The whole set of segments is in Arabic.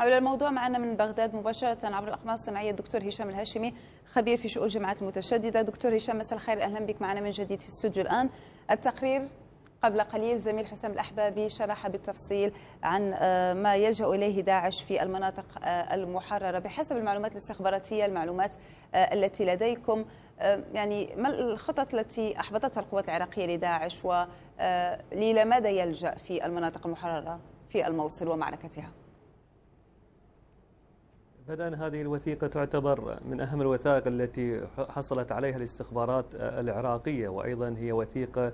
حول الموضوع معنا من بغداد مباشرة عبر الأقمار الصناعية الدكتور هشام الهاشمي، خبير في شؤون الجماعات المتشددة. دكتور هشام، مساء الخير، أهلا بك معنا من جديد في الاستوديو. الآن التقرير قبل قليل زميل حسام الاحبابي شرح بالتفصيل عن ما يلجأ اليه داعش في المناطق المحررة. بحسب المعلومات الاستخباراتية، المعلومات التي لديكم، يعني ما الخطط التي احبطتها القوات العراقية لداعش، وإلى ماذا يلجأ في المناطق المحررة في الموصل ومعركتها؟ بدأنا هذه الوثيقة تعتبر من أهم الوثائق التي حصلت عليها الاستخبارات العراقية، وأيضا هي وثيقة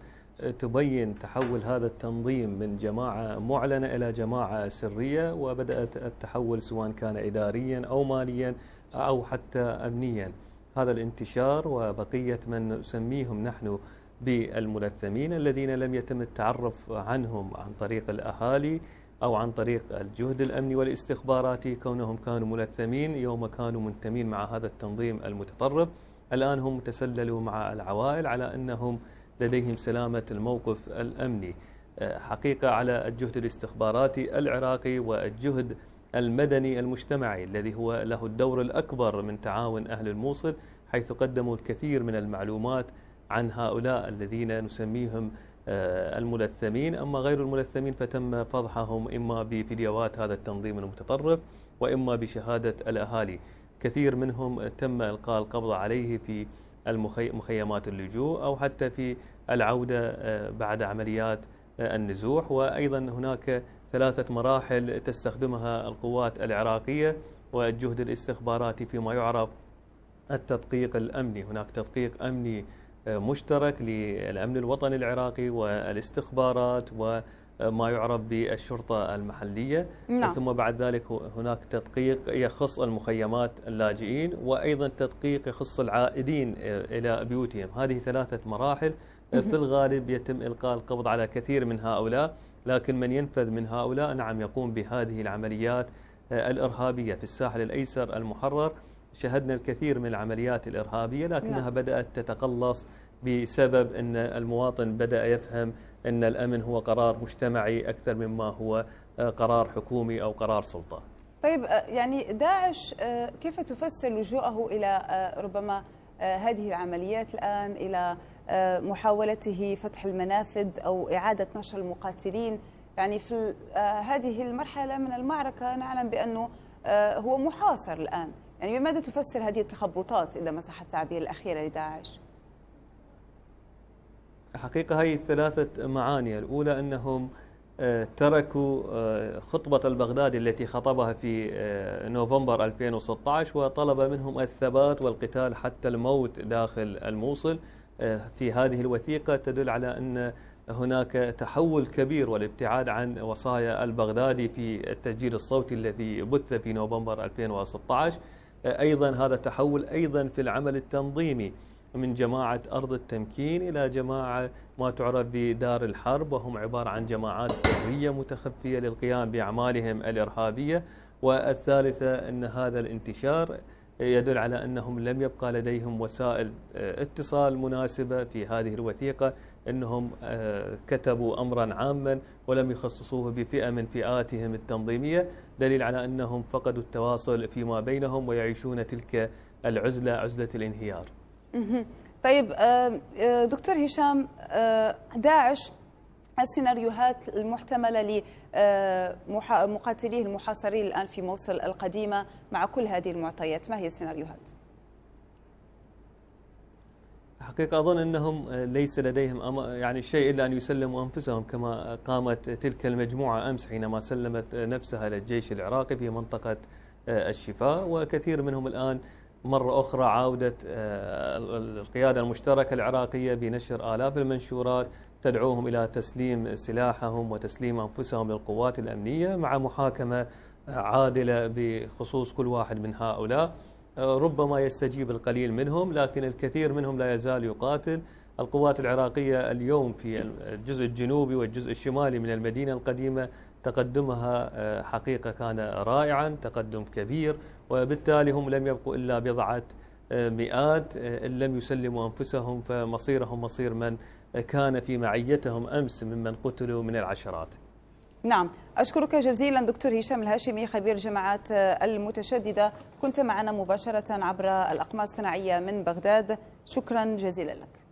تبين تحول هذا التنظيم من جماعة معلنة إلى جماعة سرية، وبدأت التحول سواء كان إداريا أو ماليا أو حتى أمنيا. هذا الانتشار وبقية من نسميهم نحن بالملثمين الذين لم يتم التعرف عنهم عن طريق الأهالي أو عن طريق الجهد الأمني والاستخباراتي، كونهم كانوا ملثمين يوم كانوا منتمين مع هذا التنظيم المتطرف. الآن هم تسللوا مع العوائل على أنهم لديهم سلامة الموقف الأمني. حقيقة على الجهد الاستخباراتي العراقي والجهد المدني المجتمعي الذي هو له الدور الأكبر من تعاون أهل الموصل، حيث قدموا الكثير من المعلومات عن هؤلاء الذين نسميهم الملثمين. أما غير الملثمين فتم فضحهم إما بفيديوهات هذا التنظيم المتطرف وإما بشهادة الأهالي. كثير منهم تم إلقاء القبض عليه في مخيمات اللجوء أو حتى في العودة بعد عمليات النزوح. وأيضا هناك ثلاثة مراحل تستخدمها القوات العراقية والجهد الاستخباراتي فيما يعرف التدقيق الأمني. هناك تدقيق أمني مشترك للأمن الوطني العراقي والاستخبارات وما يعرف بالشرطة المحلية. نعم. ثم بعد ذلك هناك تدقيق يخص المخيمات اللاجئين، وأيضا تدقيق يخص العائدين إلى بيوتهم. هذه ثلاثة مراحل. في الغالب يتم إلقاء القبض على كثير من هؤلاء، لكن من ينفذ من هؤلاء نعم يقوم بهذه العمليات الإرهابية. في الساحل الأيسر المحرر شهدنا الكثير من العمليات الإرهابية، لكنها بدأت تتقلص بسبب أن المواطن بدأ يفهم أن الأمن هو قرار مجتمعي أكثر مما هو قرار حكومي أو قرار سلطة. طيب، يعني داعش كيف تفسر لجوءه إلى ربما هذه العمليات الآن، إلى محاولته فتح المنافذ أو إعادة نشر المقاتلين؟ يعني في هذه المرحلة من المعركة نعلم بأنه هو محاصر الآن، يعني بماذا تفسر هذه التخبطات إذا مسح التعبير الأخيرة لداعش؟ حقيقة هي ثلاثة معاني. الأولى أنهم تركوا خطبة البغدادي التي خطبها في نوفمبر 2016 وطلب منهم الثبات والقتال حتى الموت داخل الموصل. في هذه الوثيقة تدل على أن هناك تحول كبير والابتعاد عن وصايا البغدادي في التسجيل الصوتي الذي بث في نوفمبر 2016. أيضا هذا تحول أيضا في العمل التنظيمي من جماعة أرض التمكين إلى جماعة ما تعرف بدار الحرب، وهم عبارة عن جماعات سرية متخفية للقيام بأعمالهم الإرهابية. والثالثة أن هذا الانتشار يدل على أنهم لم يبقى لديهم وسائل اتصال مناسبة. في هذه الوثيقة أنهم كتبوا أمرا عاما ولم يخصصوه بفئة من فئاتهم التنظيمية، دليل على أنهم فقدوا التواصل فيما بينهم ويعيشون تلك العزلة، عزلة الانهيار. طيب دكتور هشام، داعش السيناريوهات المحتملة لمقاتليه المحاصرين الآن في موصل القديمة مع كل هذه المعطيات، ما هي السيناريوهات؟ حقيقة أظن أنهم ليس لديهم يعني شيء إلا أن يسلموا أنفسهم، كما قامت تلك المجموعة أمس حينما سلمت نفسها للجيش العراقي في منطقة الشفاء. وكثير منهم الآن مرة أخرى عودة القيادة المشتركة العراقية بنشر آلاف المنشورات تدعوهم إلى تسليم سلاحهم وتسليم أنفسهم للقوات الأمنية مع محاكمة عادلة بخصوص كل واحد من هؤلاء. ربما يستجيب القليل منهم، لكن الكثير منهم لا يزال يقاتل. القوات العراقية اليوم في الجزء الجنوبي والجزء الشمالي من المدينة القديمة تقدمها حقيقة كان رائعا، تقدم كبير، وبالتالي هم لم يبقوا إلا بضعة مئات إن لم يسلموا أنفسهم، فمصيرهم مصير من كان في معيتهم أمس ممن قتلوا من العشرات. نعم، أشكرك جزيلا دكتور هشام الهاشمي خبير الجماعات المتشددة، كنت معنا مباشرة عبر الأقمار الصناعية من بغداد، شكرا جزيلا لك.